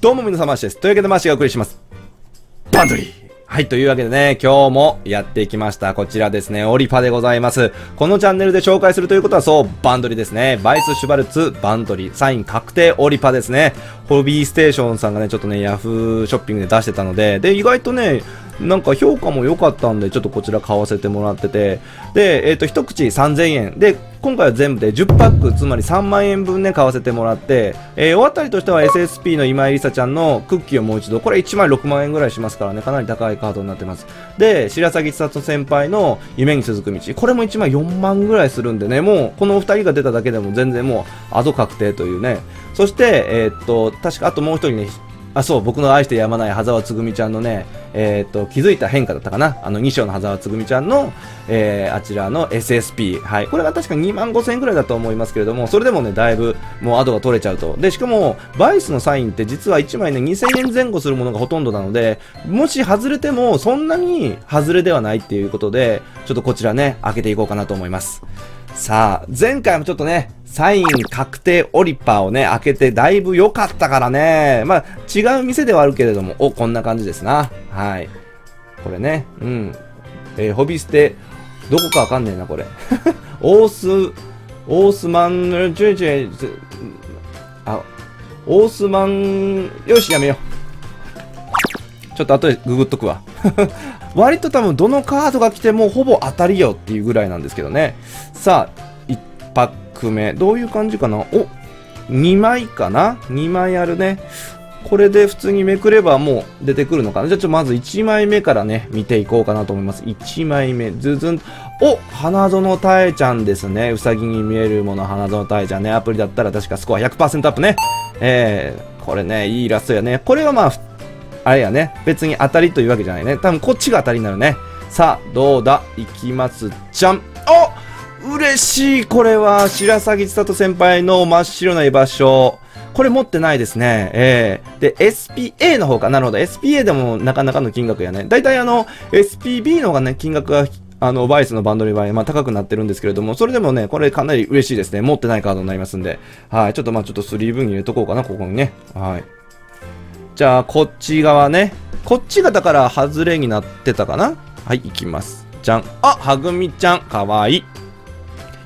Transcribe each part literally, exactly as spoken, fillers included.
どうも皆様、マーシです。というわけで、マーシがお送りします。バンドリーはい、というわけでね、今日もやってきました。こちらですね、オリパでございます。このチャンネルで紹介するということは、そう、バンドリですね。バイス・シュバルツ、バンドリ、サイン確定オリパですね。ホビーステーションさんがね、ちょっとね、ヤフーショッピングで出してたので、で、意外とね、なんか評価も良かったんで、ちょっとこちら買わせてもらってて、で、えっと、一口さんぜんえん。で、今回は全部でじゅっパック、つまりさんまんえんぶんね、買わせてもらって、えー、お渡りとしては エスエスピー の今井梨沙ちゃんのクッキーをもう一度、これいちまいろくまんえんぐらいしますからね、かなり高いカードになってます。で、白崎千里先輩の夢に続く道、これもいちまいよんまんぐらいするんでね、もう、このお二人が出ただけでも全然もう、アド確定というね。そして、えー、っと、確か、あともう一人ね、あ、そう、僕の愛してやまない羽沢つぐみちゃんのね、えー、っと、気づいた変化だったかな。あの、にしょうの羽沢つぐみちゃんの、えー、あちらの エスエスピー。はい。これが確かにまんごせんえんくらいだと思いますけれども、それでもね、だいぶ、もうアドが取れちゃうと。で、しかも、バイスのサインって実はいちまいね、にせんえんぜん後するものがほとんどなので、もし外れても、そんなに外れではないっていうことで、ちょっとこちらね、開けていこうかなと思います。さあ、前回もちょっとね、サイン確定オリパーをね、開けてだいぶ良かったからね。まあ、違う店ではあるけれども、お、こんな感じですな。はい。これね、うん。えー、ホビステ、どこかわかんねえな、これ。オース、オースマン、ちょいちょい、あ、オースマン、よし、やめよう。ちょっと後でググっとくわ。割と多分どのカードが来てもほぼ当たりよっていうぐらいなんですけどね。さあ、いちパックめ。どういう感じかな？お、にまいかな？ に 枚あるね。これで普通にめくればもう出てくるのかな。じゃあちょっとまずいちまいめからね、見ていこうかなと思います。いちまいめ、ずずん。お、花園たえちゃんですね。うさぎに見えるもの、花園たえちゃんね。アプリだったら確かスコア ひゃくパーセント アップね。えー、これね、いいイラストやね。これはまあ、あれやね。別に当たりというわけじゃないね。多分こっちが当たりになるね。さあ、どうだいきます。じゃん。お、嬉しい。これは、白崎千里先輩の真っ白な居場所。これ持ってないですね。えー、で、エスピーエー の方か。なるほど。エスピーエー でもなかなかの金額やね。だいたいあの、エスピービー の方がね、金額が、あの、バイスのバンドリーは、まあ、高くなってるんですけれども、それでもね、これかなり嬉しいですね。持ってないカードになりますんで。はい。ちょっとまあ、ちょっとスリーブに入れとこうかな。ここにね。はい。じゃあ、こっち側ね。こっちがだから、外れになってたかな？はい、行きます。じゃん。あ、はぐみちゃん。かわい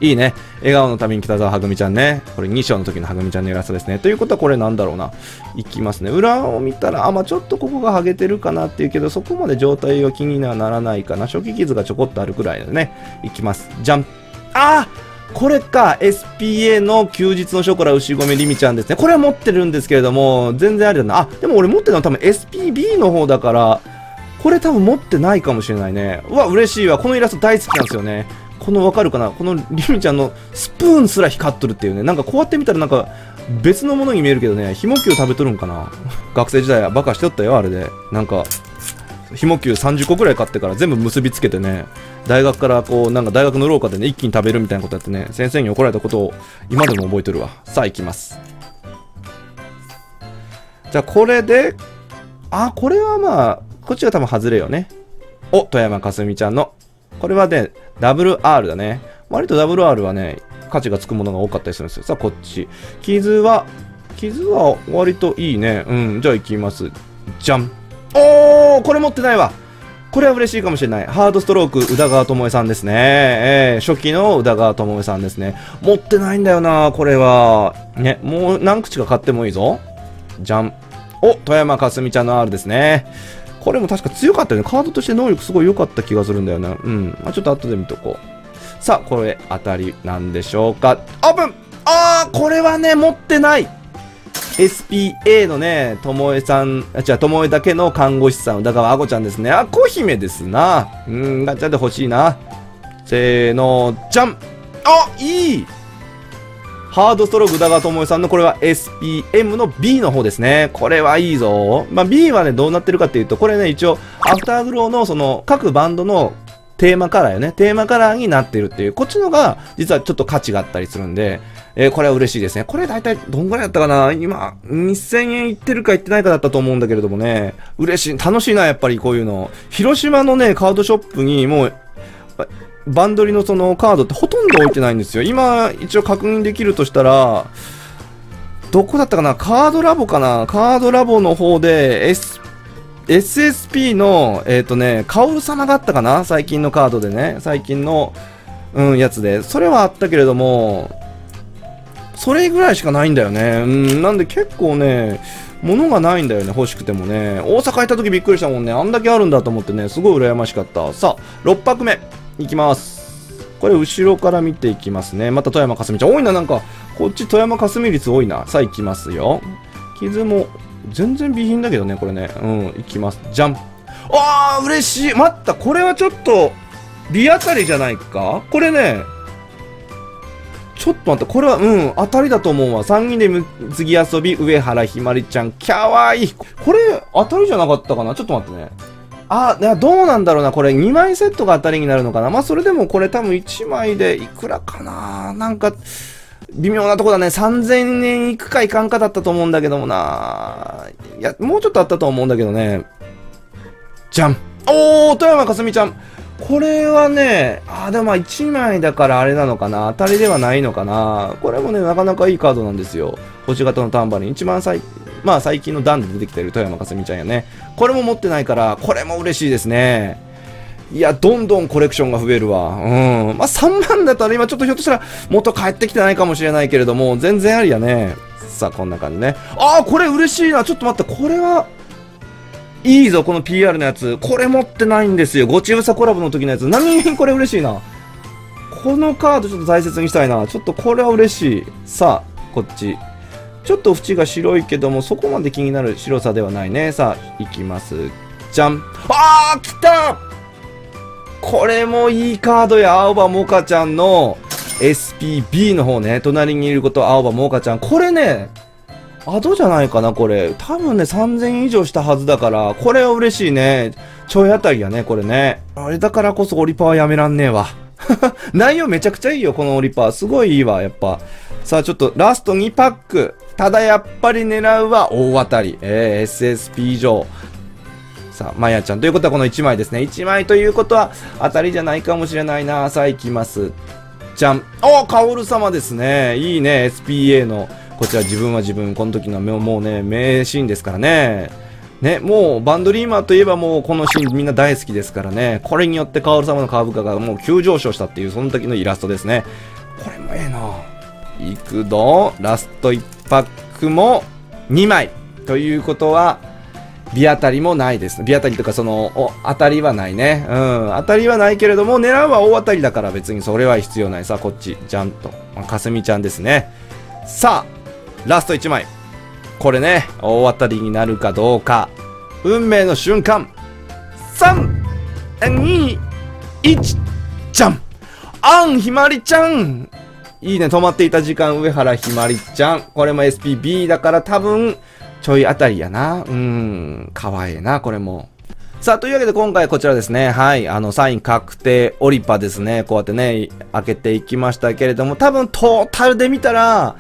い。いいね。笑顔のために北沢はぐみちゃんね。これに章の時のはぐみちゃんのイラストですね。ということは、これなんだろうな。行きますね。裏を見たら、あ、まあ、ちょっとここがハゲてるかなっていうけど、そこまで状態が気にはならないかな。初期傷がちょこっとあるくらいだね。行きます。じゃん。あー！これか、エスピーエー の休日のショコラ牛込りみちゃんですね。これは持ってるんですけれども、全然あれだな。あ、でも俺持ってるのは多分 エスピービー の方だから、これ多分持ってないかもしれないね。うわ、嬉しいわ。このイラスト大好きなんですよね。このわかるかな？このりみちゃんのスプーンすら光っとるっていうね。なんかこうやって見たらなんか別のものに見えるけどね、ひもきゅう食べとるんかな。学生時代はバカしておったよ、あれで。なんか。ひもきゅうさんじゅっこくらい買ってから全部結びつけてね、大学からこう、なんか大学の廊下でね、一気に食べるみたいなことやってね、先生に怒られたことを今でも覚えてるわ。さあ、行きます。じゃあ、これで、あ、これはまあ、こっちが多分外れよね。お、富山かすみちゃんの。これはね、ダブル R だね。割とダブル R はね、価値がつくものが多かったりするんですよ。さあ、こっち。傷は、傷は割といいね。うん、じゃあ行きます。じゃん。おー、これ持ってないわ。これは嬉しいかもしれない。ハードストローク、宇田川智恵さんですね。えー、初期の宇田川智恵さんですね。持ってないんだよな、これは。ね、もう何口か買ってもいいぞ。じゃん。お、富山かすみちゃんの R ですね。これも確か強かったよね。カードとして能力すごい良かった気がするんだよな。うん。まあ、ちょっと後で見とこう。さあ、これ当たりなんでしょうか。オープン！あー、これはね、持ってない。エスピーエー のね、ともえさん、あ、違う、ともえだけの看護師さん、宇田川あごちゃんですね。あ、小姫ですな。うん、ガチャで欲しいな。せーの、じゃん。あ、いいハードストローク宇田川ともえさんの、これは エスピーエム の B の方ですね。これはいいぞ。まあ、B はね、どうなってるかっていうと、これね、一応、アフターグローの、その、各バンドの、テーマカラーよね。テーマカラーになってるっていう。こっちのが、実はちょっと価値があったりするんで、えー、これは嬉しいですね。これ大体どんぐらいだったかな？今、にせんえんいってるかいってないかだったと思うんだけれどもね。嬉しい。楽しいな、やっぱりこういうの。広島のね、カードショップにもう、バンドリのそのカードってほとんど置いてないんですよ。今、一応確認できるとしたら、どこだったかな、カードラボかな、カードラボの方で、S、エスエスピー の、えっとね、カオル様があったかな、最近のカードでね、最近の、うん、やつで。それはあったけれども、それぐらいしかないんだよね。うん、なんで結構ね、物がないんだよね、欲しくてもね。大阪行った時びっくりしたもんね。あんだけあるんだと思ってね、すごい羨ましかった。さあ、ろっぱくめ、いきます。これ、後ろから見ていきますね。また富山かすみちゃん。多いな、なんか、こっち富山かすみ率多いな。さあ、いきますよ。傷も、全然美品だけどね、これね。うん、いきます。じゃん。あー、嬉しい。待った、これはちょっと、リ当たりじゃないかこれね。ちょっと待った、これは、うん、当たりだと思うわ。さんにんで水着遊び、上原ひまりちゃん、キャワイイ。これ、当たりじゃなかったかなちょっと待ってね。あ、どうなんだろうな。これにまいセットが当たりになるのかな。まあそれでもこれ多分いちまいでいくらかな。なんか、微妙なとこだね。さんぜんえんいくかいかんかだったと思うんだけどもな。いや、もうちょっとあったと思うんだけどね。じゃん。おー、富山かすみちゃん。これはね、あ、でもまあいちまいだからあれなのかな。当たりではないのかな。これもね、なかなかいいカードなんですよ。星型のタンバリン。一番最まあ最近の段で出てきてる富山かすみちゃんやね。これも持ってないから、これも嬉しいですね。いや、どんどんコレクションが増えるわ。うん。まあさんまんだったら今ちょっとひょっとしたら元帰ってきてないかもしれないけれども、全然ありやね。さあ、こんな感じね。ああ、これ嬉しいな。ちょっと待って、これは、いいぞ、この ピーアール のやつ。これ持ってないんですよ。ごちうさコラボの時のやつ。何気にこれ嬉しいな。このカードちょっと大切にしたいな。ちょっとこれは嬉しい。さあ、こっち。ちょっと縁が白いけども、そこまで気になる白さではないね。さあ、いきます。じゃん。あー、来た!これもいいカードや。青葉もかちゃんの エスピービー の方ね。隣にいること青葉もかちゃん。これね、アドじゃないかな、これ。多分ね、さんぜんえん以上したはずだから、これは嬉しいね。ちょいあたりやね、これね。あれだからこそオリパはやめらんねえわ。内容めちゃくちゃいいよ、このオリパー。すごいいいわ、やっぱ。さあ、ちょっと、ラストにパック。ただやっぱり狙うは大当たり。えー、エスエスピー 以上。さあ、まやちゃん。ということはこのいちまいですね。いちまいということは当たりじゃないかもしれないな。さあ、いきます。じゃん。おー、カオル様ですね。いいね、エスピーエー の。こちら自分は自分。この時のもうね、名シーンですからね。ね、もうバンドリーマーといえばもうこのシーンみんな大好きですからね。これによってカオル様の株価がもう急上昇したっていうその時のイラストですね。これもええな。いくど、ラストいちパックもにまい。ということは、美当たりもないです。美当たりとかその、お、当たりはないね。うん、当たりはないけれども、狙うは大当たりだから別にそれは必要ない。さあ、こっち、じゃんと。かすみちゃんですね。さあ、ラストいちまい。これね、大当たりになるかどうか。運命の瞬間。さん、に、いち、じゃん。あん、ひまりちゃん。いいね、止まっていた時間、上原ひまりちゃん。これも エスピービー だから多分、ちょい当たりやな。うーん、かわいいな、これも。さあ、というわけで今回こちらですね。はい。あの、サイン確定オリパですね。こうやってね、開けていきましたけれども、多分トータルで見たら、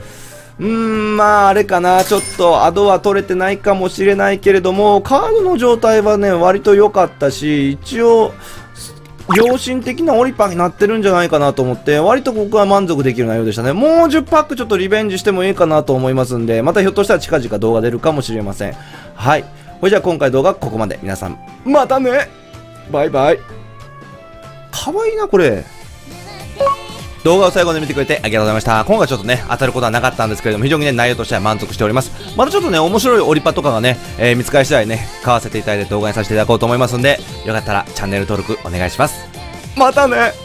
うーん、まあ、あれかな。ちょっと、アドは取れてないかもしれないけれども、カードの状態はね、割と良かったし、一応、良心的なオリパになってるんじゃないかなと思って、割と僕は満足できる内容でしたね。もうじゅっパックちょっとリベンジしてもいいかなと思いますんで、またひょっとしたら近々動画出るかもしれません。はい。ほいじゃあ今回動画ここまで。皆さん、またね!バイバイ。かわいいな、これ。動画を最後まで見てくれてありがとうございました。今回ちょっとね、当たることはなかったんですけれども、非常にね、内容としては満足しております。またちょっとね、面白いオリパとかがね、えー、見つかり次第ね、買わせていただいて動画にさせていただこうと思いますんで、よかったらチャンネル登録お願いします。またね!